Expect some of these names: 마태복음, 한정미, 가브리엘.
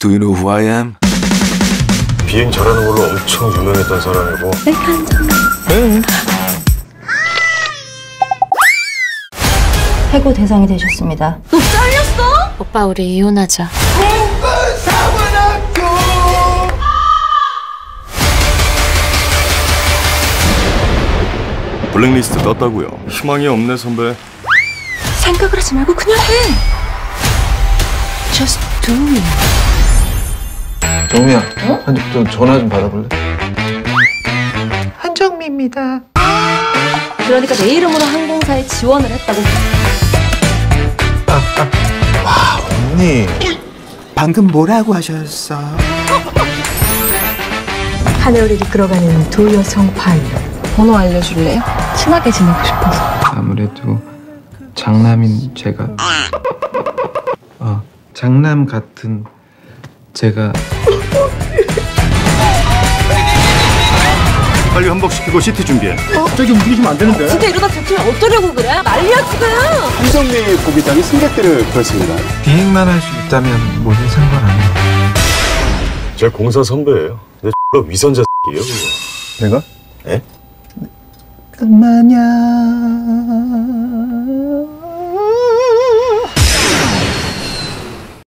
Do you know who I am? 비행 잘하는 걸로 엄청 유명했던 사람이고. 네, 한정미. 네. 해고 대상이 되셨습니다. 너 잘렸어? 오빠, 우리 이혼하자. 블랙리스트 떴다고요. 희망이 없네, 선배. 생각을 하지 말고 그냥 해. Just do it. 정미야, 어? 좀 전화 좀 받아볼래? 한정미입니다. 그러니까 내 이름으로 항공사에 지원을 했다고. 와, 언니. 방금 뭐라고 하셨어? 하늘을 이끌어가는 두 여성 파일럿. 번호 알려줄래요? 친하게 지내고 싶어서. 아무래도 장남인 제가 장남 같은 제가 빨리 환복시키고 시트 준비해. 갑자기 움직이시면 안 되는데. 진짜 이러다 들키면 어쩌려고 그래? 난리야 지금. 한정미 고기장이 승객들을 그렇습니다. 비행만 할 수 있다면 뭐든 상관 안 해요. 제 공사 선배예요. 내 X가 위선자 X예요. 내가? 예? 끝마냥